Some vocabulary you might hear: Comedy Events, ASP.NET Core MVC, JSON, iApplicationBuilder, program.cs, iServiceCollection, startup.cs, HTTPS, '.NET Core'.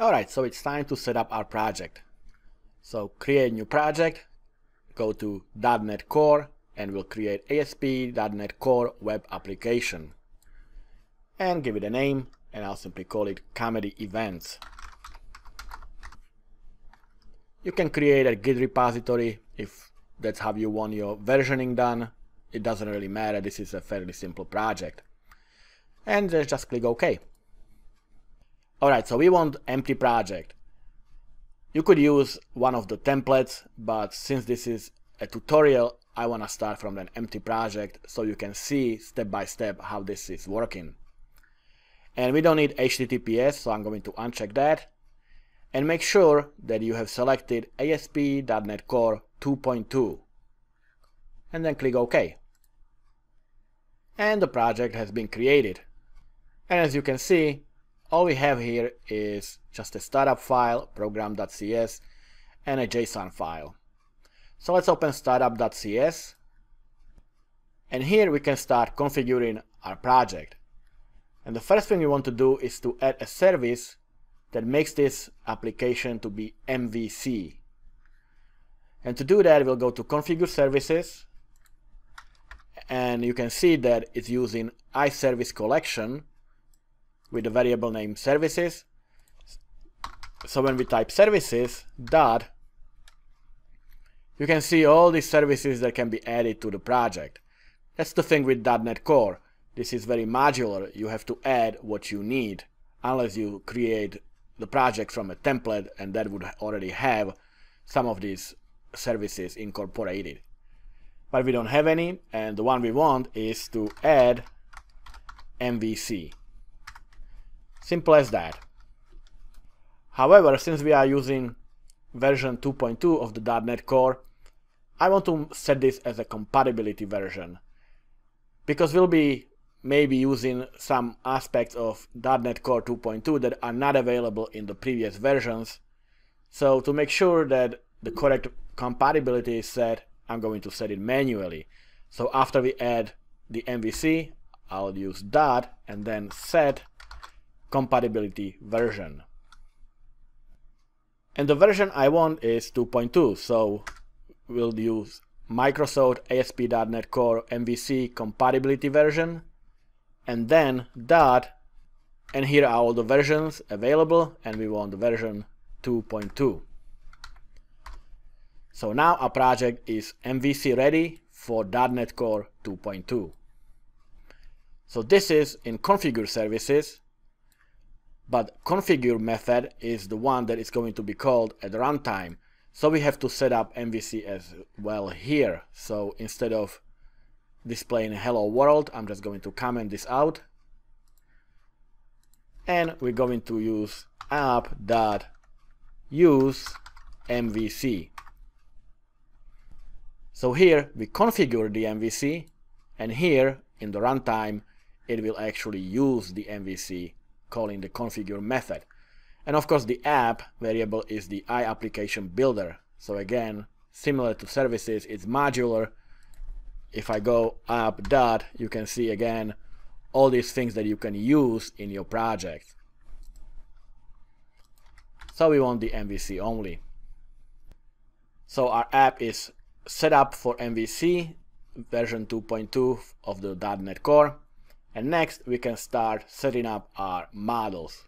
Alright, so it's time to set up our project. So create a new project, go to .NET Core, and we'll create ASP.NET Core Web Application. And give it a name, and I'll simply call it Comedy Events. You can create a Git repository if that's how you want your versioning done. It doesn't really matter, this is a fairly simple project. And just click OK. Alright, so we want empty project. You could use one of the templates, but since this is a tutorial, I want to start from an empty project so you can see step by step how this is working. And we don't need HTTPS, so I'm going to uncheck that. And make sure that you have selected ASP.NET Core 2.2. And then click OK. And the project has been created. And as you can see, all we have here is just a startup file, program.cs, and a JSON file. So let's open startup.cs. And here we can start configuring our project. And the first thing we want to do is to add a service that makes this application to be MVC. And to do that, we'll go to Configure Services, and you can see that it's using iServiceCollection with the variable name services. So when we type services dot, you can see all these services that can be added to the project. That's the thing with .NET Core. This is very modular. You have to add what you need, unless you create the project from a template, and that would already have some of these services incorporated. But we don't have any, and the one we want is to add MVC. Simple as that. However, since we are using version 2.2 of the .NET Core, I want to set this as a compatibility version, because we'll be maybe using some aspects of .NET Core 2.2 that are not available in the previous versions. So to make sure that the correct compatibility is set, I'm going to set it manually. So after we add the MVC, I'll use dot and then set compatibility version. And the version I want is 2.2, so we'll use Microsoft ASP.NET Core MVC compatibility version, and then dot, and here are all the versions available, and we want the version 2.2. So now our project is MVC ready for .NET Core 2.2. So this is in Configure Services, but configure method is the one that is going to be called at runtime. So we have to set up MVC as well here. So instead of displaying hello world, I'm just going to comment this out. And we're going to use app.use MVC. So here we configure the MVC, and here in the runtime it will actually use the MVC, calling the configure method. And of course the app variable is the iApplicationBuilder. So again, similar to services, it's modular. If I go up dot, you can see again all these things that you can use in your project. So we want the MVC only. So our app is set up for MVC version 2.2 of the .NET Core. And next we can start setting up our models.